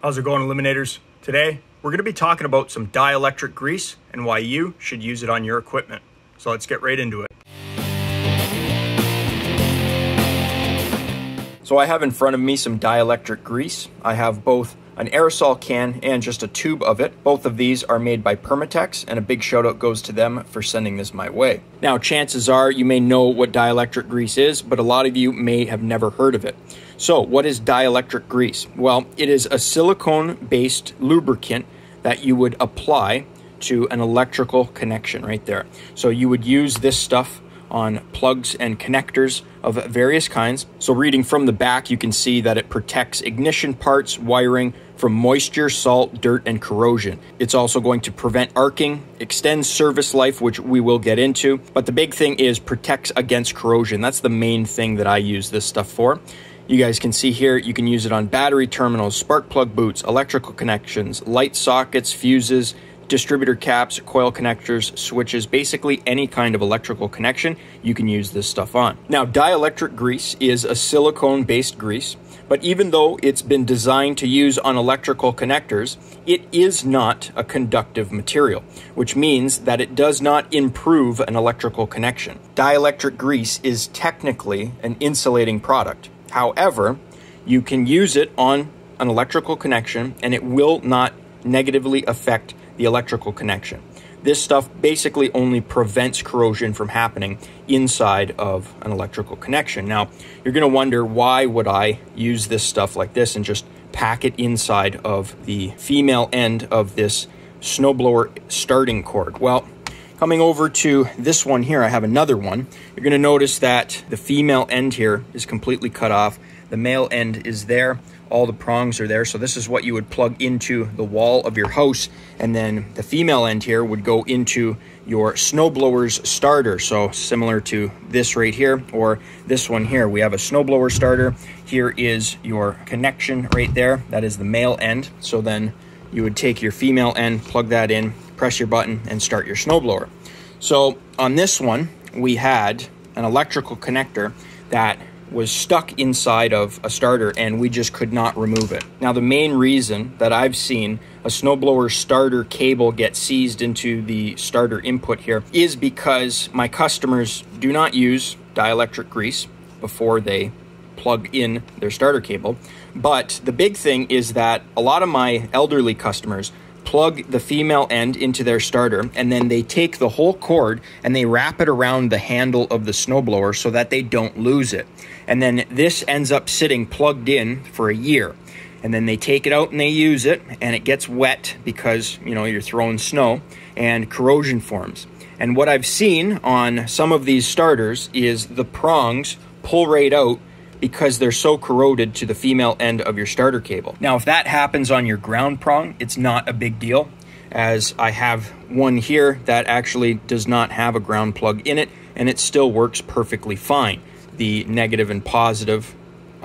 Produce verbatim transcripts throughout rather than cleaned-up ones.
How's it going, Eliminators? Today, we're going to be talking about some dielectric grease and why you should use it on your equipment. So let's get right into it. So I have in front of me some dielectric grease. I have both an aerosol can and just a tube of it. Both of these are made by Permatex, and a big shout out goes to them for sending this my way. Now, chances are you may know what dielectric grease is, but a lot of you may have never heard of it. So what is dielectric grease? Well, it is a silicone-based lubricant that you would apply to an electrical connection right there. So you would use this stuff on plugs and connectors of various kinds. So reading from the back, you can see that it protects ignition parts, wiring, from moisture, salt, dirt, and corrosion. It's also going to prevent arcing, extends service life, which we will get into, but the big thing is protects against corrosion. That's the main thing that I use this stuff for. You guys can see here, you can use it on battery terminals, spark plug boots, electrical connections, light sockets, fuses, distributor caps, coil connectors, switches, basically any kind of electrical connection, you can use this stuff on. Now, dielectric grease is a silicone-based grease, but even though it's been designed to use on electrical connectors, it is not a conductive material, which means that it does not improve an electrical connection. Dielectric grease is technically an insulating product. However, you can use it on an electrical connection and it will not negatively affect the electrical connection. This stuff basically only prevents corrosion from happening inside of an electrical connection. Now, you're going to wonder, why would I use this stuff like this and just pack it inside of the female end of this snowblower starting cord? Well, coming over to this one here, I have another one. You're going to notice that the female end here is completely cut off. The male end is there. All the prongs are there. So this is what you would plug into the wall of your house. And then the female end here would go into your snowblower's starter. So similar to this right here or this one here, we have a snowblower starter. Here is your connection right there. That is the male end. So then you would take your female end, plug that in, press your button, and start your snowblower. So on this one, we had an electrical connector that was stuck inside of a starter and we just could not remove it. Now, the main reason that I've seen a snowblower starter cable get seized into the starter input here is because my customers do not use dielectric grease before they plug in their starter cable. But the big thing is that a lot of my elderly customers plug the female end into their starter, and then they take the whole cord and they wrap it around the handle of the snowblower so that they don't lose it. And then this ends up sitting plugged in for a year. And then they take it out and they use it, and it gets wet because, you know, you're throwing snow, and corrosion forms. And what I've seen on some of these starters is the prongs pull right out because they're so corroded to the female end of your starter cable. Now, if that happens on your ground prong, it's not a big deal, as I have one here that actually does not have a ground plug in it, and it still works perfectly fine. The negative and positive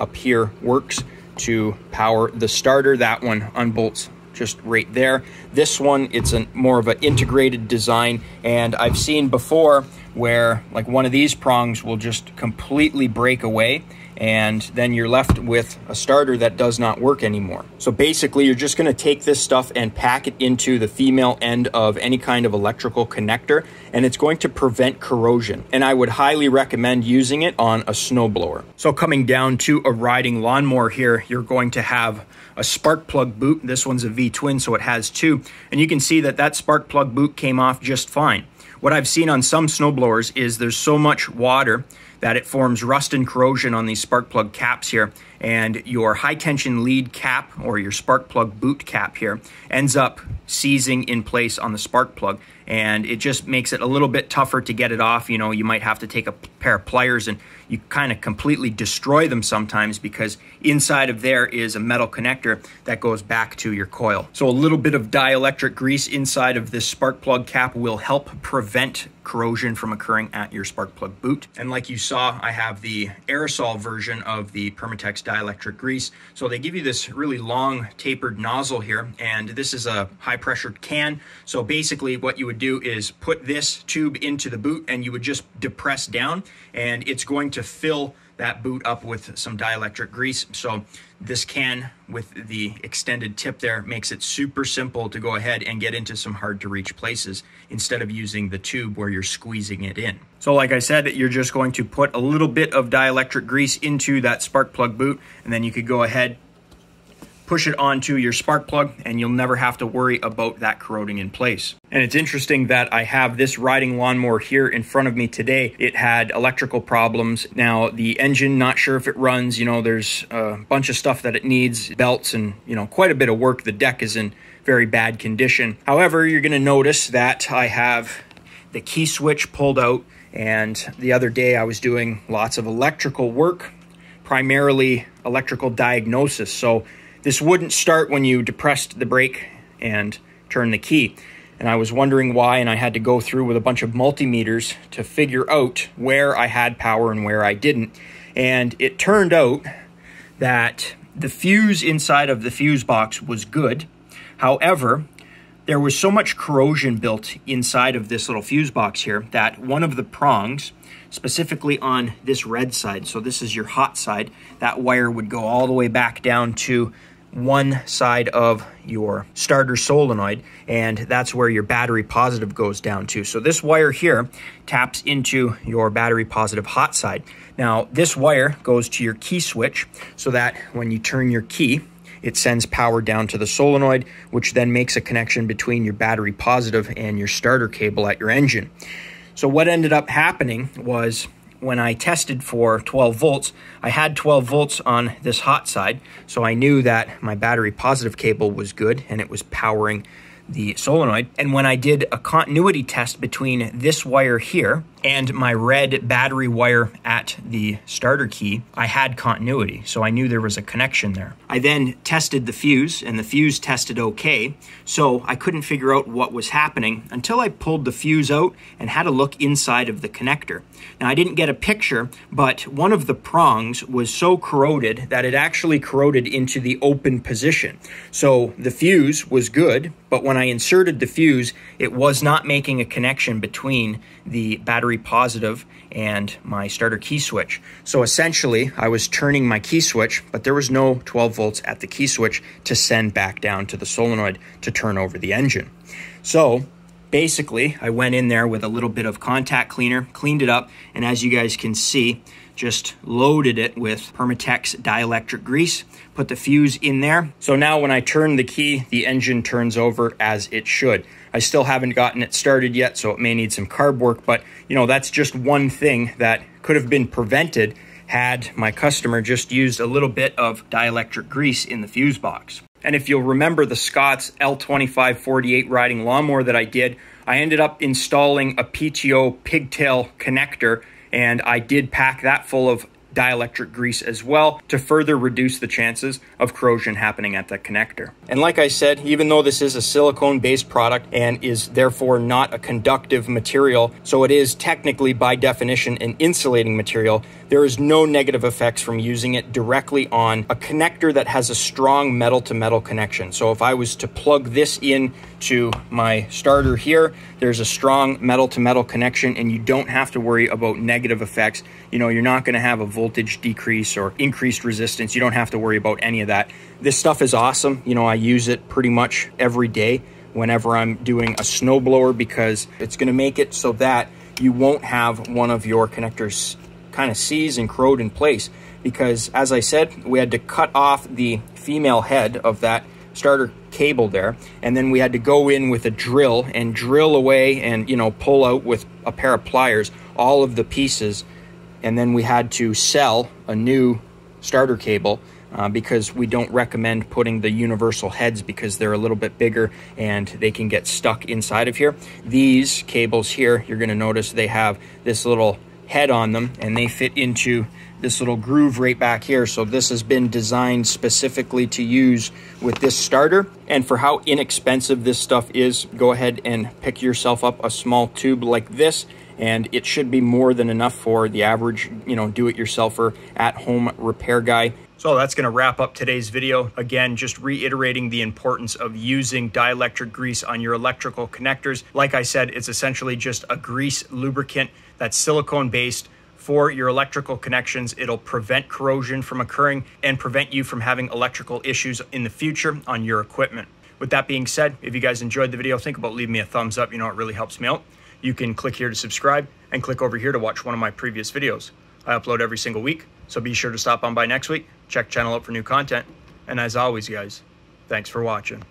up here works to power the starter. That one unbolts just right there. This one, it's a more of an integrated design, and I've seen before where like one of these prongs will just completely break away, and then you're left with a starter that does not work anymore. So basically, you're just going to take this stuff and pack it into the female end of any kind of electrical connector, and it's going to prevent corrosion. And I would highly recommend using it on a snowblower. So coming down to a riding lawnmower here, you're going to have a spark plug boot. This one's a V-twin, so it has two. And you can see that that spark plug boot came off just fine. What I've seen on some snowblowers is there's so much water that it forms rust and corrosion on these spark plug caps here, and your high tension lead cap or your spark plug boot cap here ends up seizing in place on the spark plug, and it just makes it a little bit tougher to get it off. You know, you might have to take a pair of pliers, and you kind of completely destroy them sometimes because inside of there is a metal connector that goes back to your coil. So a little bit of dielectric grease inside of this spark plug cap will help prevent corrosion from occurring at your spark plug boot. And like you saw, I have the aerosol version of the Permatex dielectric grease. So they give you this really long tapered nozzle here, and this is a high pressure can. So basically what you would would do is put this tube into the boot and you would just depress down, and it's going to fill that boot up with some dielectric grease. So this can, with the extended tip there, makes it super simple to go ahead and get into some hard to reach places instead of using the tube where you're squeezing it in. So like I said, you're just going to put a little bit of dielectric grease into that spark plug boot, and then you could go ahead, push it onto your spark plug, and you'll never have to worry about that corroding in place. And it's interesting that I have this riding lawnmower here in front of me today. It had electrical problems. Now the engine, not sure if it runs, you know, there's a bunch of stuff that it needs, belts and, you know, quite a bit of work. The deck is in very bad condition. However, you're gonna notice that I have the key switch pulled out, and the other day I was doing lots of electrical work, primarily electrical diagnosis. So this wouldn't start when you depressed the brake and turned the key. And I was wondering why, and I had to go through with a bunch of multimeters to figure out where I had power and where I didn't. And it turned out that the fuse inside of the fuse box was good. However, there was so much corrosion built inside of this little fuse box here that one of the prongs, specifically on this red side, so this is your hot side, that wire would go all the way back down to one side of your starter solenoid, and that's where your battery positive goes down to. So this wire here taps into your battery positive hot side. Now this wire goes to your key switch, so that when you turn your key, it sends power down to the solenoid, which then makes a connection between your battery positive and your starter cable at your engine. So what ended up happening was, when I tested for twelve volts, I had twelve volts on this hot side, so I knew that my battery positive cable was good and it was powering the solenoid. And when I did a continuity test between this wire here and my red battery wire at the starter key, I had continuity, so I knew there was a connection there. I then tested the fuse, and the fuse tested okay, so I couldn't figure out what was happening until I pulled the fuse out and had a look inside of the connector. Now I didn't get a picture, but one of the prongs was so corroded that it actually corroded into the open position. So the fuse was good, but when I inserted the fuse, it was not making a connection between the battery positive and my starter key switch. So essentially, I was turning my key switch, but there was no twelve volts at the key switch to send back down to the solenoid to turn over the engine. So basically, I went in there with a little bit of contact cleaner, cleaned it up, and as you guys can see, just loaded it with Permatex dielectric grease, put the fuse in there. So now when I turn the key, the engine turns over as it should. I still haven't gotten it started yet, so it may need some carb work, but you know, that's just one thing that could have been prevented had my customer just used a little bit of dielectric grease in the fuse box. And if you'll remember the Scotts L twenty-five forty-eight riding lawnmower that I did, I ended up installing a P T O pigtail connector, and I did pack that full of dielectric grease as well to further reduce the chances of corrosion happening at that connector. And like I said, even though this is a silicone-based product and is therefore not a conductive material, so it is technically by definition an insulating material, there is no negative effects from using it directly on a connector that has a strong metal-to-metal connection. So if I was to plug this in to my starter here, there's a strong metal-to-metal connection, and you don't have to worry about negative effects. You know, you're not going to have a voltage decrease or increased resistance. You don't have to worry about any of that. This stuff is awesome. You know, I use it pretty much every day whenever I'm doing a snowblower, because it's going to make it so that you won't have one of your connectors kind of seize and corrode in place, because as I said, we had to cut off the female head of that starter cable there, and then we had to go in with a drill and drill away and, you know, pull out with a pair of pliers all of the pieces, and then we had to sell a new starter cable uh, because we don't recommend putting the universal heads because they're a little bit bigger and they can get stuck inside of here. These cables here, you're going to notice they have this little head on them, and they fit into this little groove right back here. So this has been designed specifically to use with this starter. And for how inexpensive this stuff is, go ahead and pick yourself up a small tube like this, and it should be more than enough for the average, you know, do-it-yourselfer at home repair guy. So that's going to wrap up today's video. Again, just reiterating the importance of using dielectric grease on your electrical connectors. Like I said, it's essentially just a grease lubricant that's silicone-based for your electrical connections. It'll prevent corrosion from occurring and prevent you from having electrical issues in the future on your equipment. With that being said, if you guys enjoyed the video, think about leaving me a thumbs up. You know, it really helps me out. You can click here to subscribe and click over here to watch one of my previous videos. I upload every single week, so be sure to stop on by next week, check channel out for new content, and as always, guys, thanks for watching.